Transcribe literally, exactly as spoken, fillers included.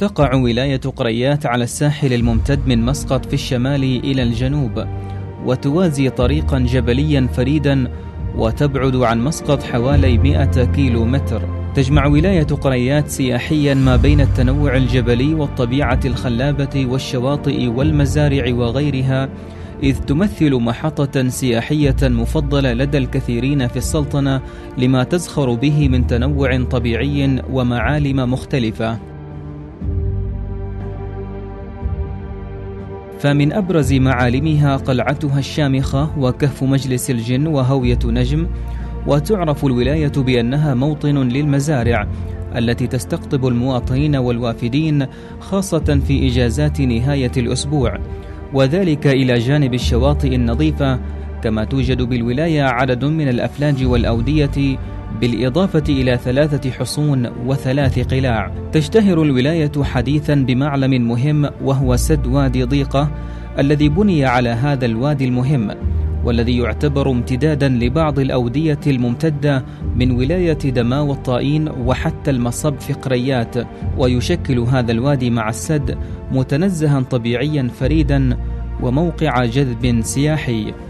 تقع ولاية قريات على الساحل الممتد من مسقط في الشمال إلى الجنوب، وتوازي طريقا جبليا فريدا، وتبعد عن مسقط حوالي مئة كيلومتر. تجمع ولاية قريات سياحيا ما بين التنوع الجبلي والطبيعة الخلابة والشواطئ والمزارع وغيرها، إذ تمثل محطة سياحية مفضلة لدى الكثيرين في السلطنة لما تزخر به من تنوع طبيعي ومعالم مختلفة. فمن أبرز معالمها قلعتها الشامخة وكهف مجلس الجن وهوية نجم. وتعرف الولاية بأنها موطن للمزارع التي تستقطب المواطنين والوافدين خاصة في إجازات نهاية الأسبوع، وذلك إلى جانب الشواطئ النظيفة، كما توجد بالولاية عدد من الأفلاج والأودية، بالإضافة إلى ثلاثة حصون وثلاث قلاع. تشتهر الولاية حديثا بمعلم مهم وهو سد وادي ضيقة، الذي بني على هذا الوادي المهم، والذي يعتبر امتدادا لبعض الأودية الممتدة من ولاية دماء والطائيين وحتى المصب في قريات. ويشكل هذا الوادي مع السد متنزها طبيعيا فريدا وموقع جذب سياحي.